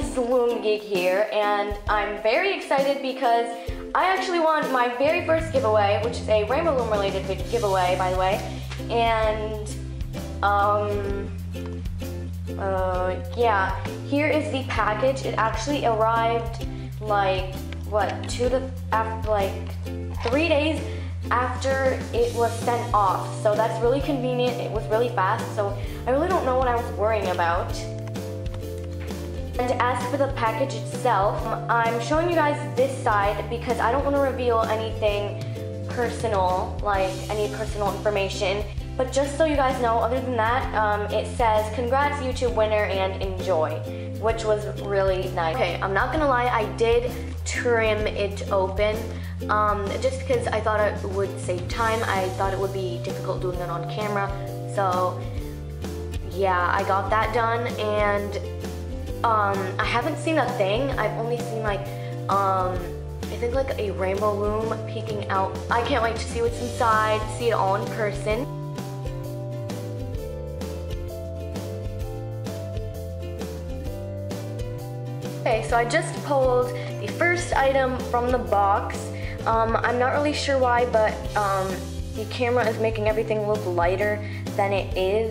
this is Loom Geek here, and I'm very excited because I actually won my very first giveaway, which is a Rainbow Loom related giveaway, by the way. And yeah, here is the package. It actually arrived like what, 3 days after it was sent off, so that's really convenient. It was really fast, so I really don't know what I was worrying about. And as for the package itself, I'm showing you guys this side because I don't want to reveal anything personal, like any personal information. But just so you guys know, other than that, it says, "Congrats YouTube winner and enjoy," which was really nice. Okay, I'm not gonna lie, I did trim it open, just because I thought it would save time. I thought it would be difficult doing it on camera, so yeah, I got that done. And I haven't seen a thing. I've only seen like I think like a rainbow loom peeking out. I can't wait to see what's inside, see it all in person. Okay, so I just pulled the first item from the box. I'm not really sure why, but the camera is making everything look lighter than it is,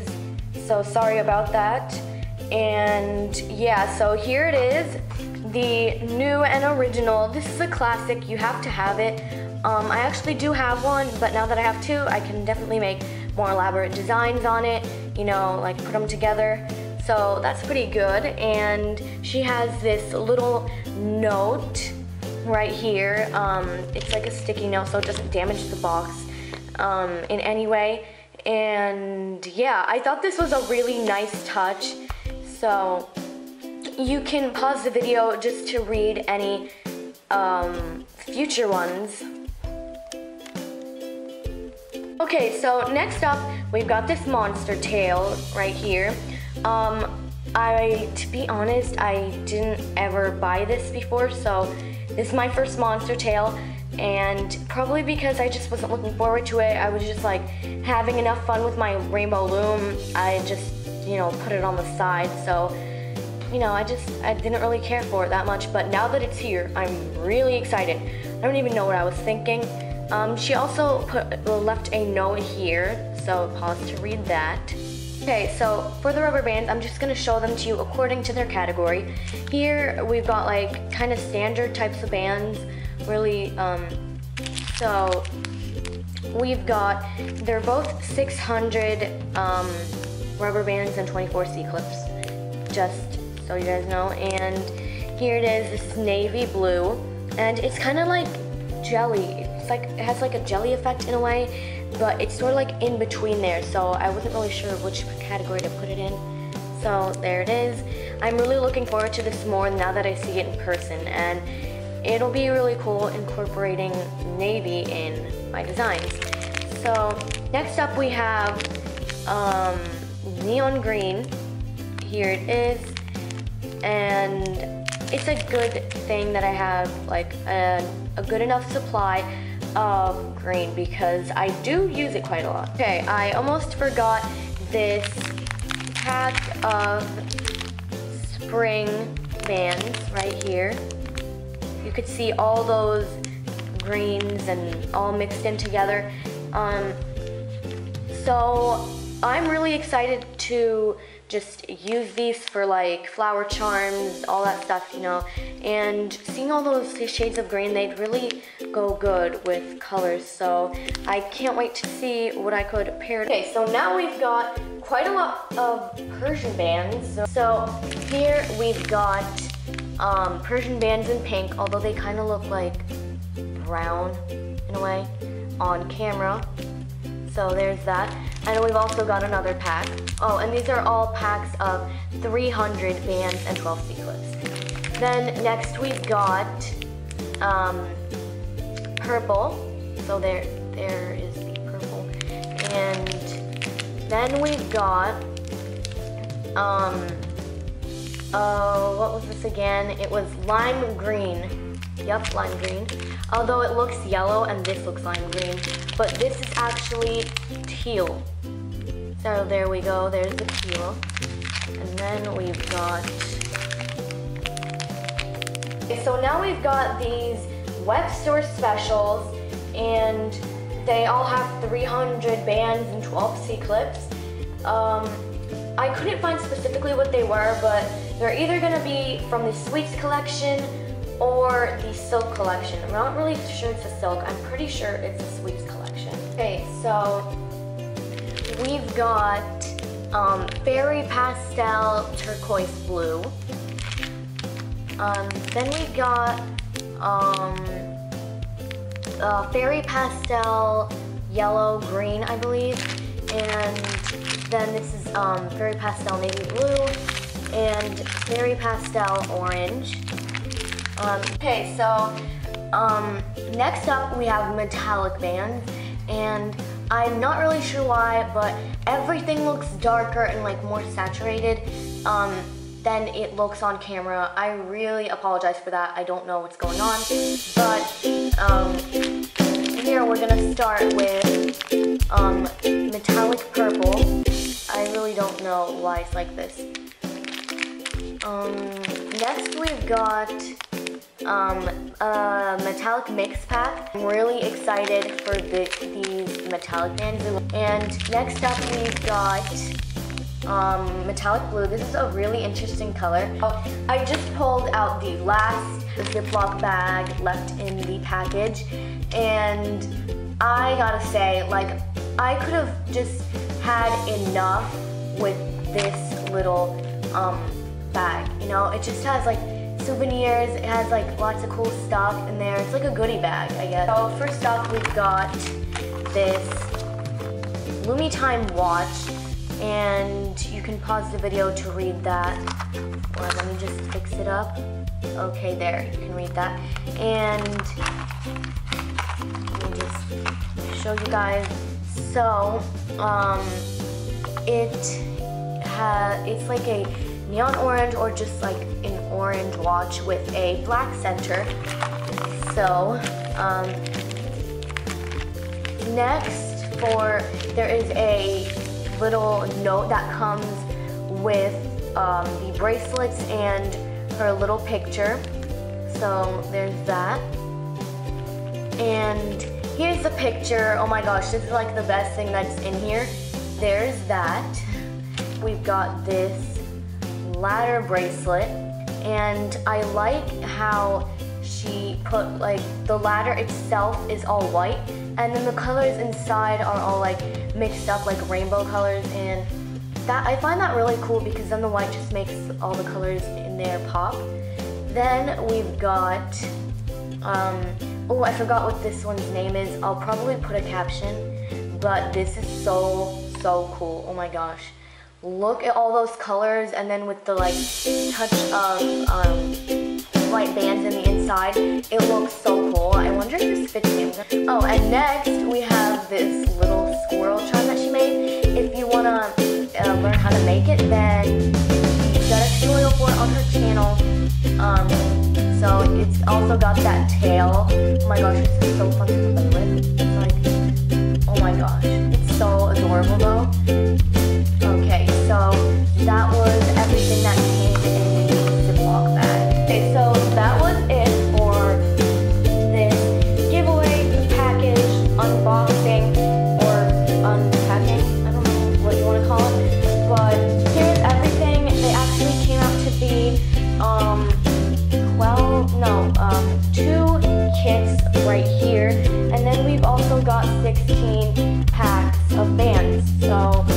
so sorry about that. And yeah, so here it is, the new and original. This is a classic, you have to have it. I actually do have one, but now that I have two, I can definitely make more elaborate designs on it, you know, like put them together. So that's pretty good. And she has this little note right here. It's like a sticky note, so it doesn't damage the box in any way. And yeah, I thought this was a really nice touch. So you can pause the video just to read any future ones. Okay, so next up, we've got this monster tail right here. To be honest, I didn't ever buy this before, so this is my first monster tail, and probably because I just wasn't looking forward to it, I was just like having enough fun with my rainbow loom, I just, you know, put it on the side. So, you know, I didn't really care for it that much, but now that it's here, I'm really excited. I don't even know what I was thinking. She also left a note here, so pause to read that. Okay, so for the rubber bands, I'm just gonna show them to you according to their category. Here we've got like kind of standard types of bands, really. So we've got, they're both 600 rubber bands and 24 C-clips, just so you guys know. And here it is, this navy blue, and it's kind of like jelly. It's like, it has like a jelly effect in a way, but it's sort of like in between there, so I wasn't really sure which category to put it in. So there it is. I'm really looking forward to this more now that I see it in person, and it'll be really cool incorporating navy in my designs. So next up we have neon green. Here it is, and it's a good thing that I have like a good enough supply of green because I do use it quite a lot. Okay, I almost forgot this pack of spring bands right here. You could see all those greens and all mixed in together. So I'm really excited to just use these for like flower charms, all that stuff, you know. And seeing all those shades of green, they'd really go good with colors, so I can't wait to see what I could pair. Okay, so now we've got quite a lot of Persian bands. So here we've got Persian bands in pink, although they kind of look like brown in a way on camera. So there's that. And we've also got another pack. Oh, and these are all packs of 300 bands and 12 C-clips. Then next we've got purple. So there is the purple. And then we've got, what was this again? It was lime green. Yep, lime green. Although it looks yellow and this looks lime green, but this is actually teal. So there we go, there's the teal. And then we've got So now we've got these web store specials, and they all have 300 bands and 12C clips. I couldn't find specifically what they were, but they're either going to be from the Sweets collection or the Silk collection. I'm not really sure it's a Silk. I'm pretty sure it's a Sweets collection. Okay, so we've got Fairy Pastel Turquoise Blue. Then we got Fairy Pastel Yellow Green, I believe. And then this is Fairy Pastel Navy Blue and Fairy Pastel Orange. Okay, so next up we have metallic bands, and I'm not really sure why, but everything looks darker and like more saturated than it looks on camera. I really apologize for that. I don't know what's going on, but here we're gonna start with metallic purple. I really don't know why it's like this. Next we've got a metallic mix pack. I'm really excited for these metallic bands. And next up we've got metallic blue. This is a really interesting color. I just pulled out the last Ziploc bag left in the package, and I gotta say, like, I could have just had enough with this little bag, you know? It just has like souvenirs, it has like lots of cool stuff in there. It's like a goodie bag, I guess. So first up we've got this Lumi Time watch, and you can pause the video to read that. Well, let me just fix it up. Okay, there, you can read that. And let me just show you guys. So it's like a neon orange, or just like an orange watch with a black center. So next, there is a little note that comes with the bracelets and her little picture. So there's that. And here's the picture. Oh my gosh, this is like the best thing that's in here. There's that. We've got this ladder bracelet, and I like how she put, like, the ladder itself is all white, and then the colors inside are all like mixed up, like rainbow colors, and that, I find that really cool, because then the white just makes all the colors in there pop. Then we've got oh, I forgot what this one's name is. I'll probably put a caption, but this is so cool. Oh my gosh, look at all those colors, and then with the like touch of white bands in the inside, it looks so cool. I wonder if this fits in. Oh, and next we have this little squirrel charm that she made. If you wanna learn how to make it, then she's got a tutorial for it on her channel. So it's also got that tail. Oh my gosh, this is so fun to play with. It's like, oh my gosh, it's so adorable though. So that was everything that came in the Ziploc bag. Okay, so that was it for this giveaway package unboxing, or unpacking, I don't know what you want to call it, but here's everything. They actually came out to be 2 kits right here, and then we've also got 16 packs of bands. So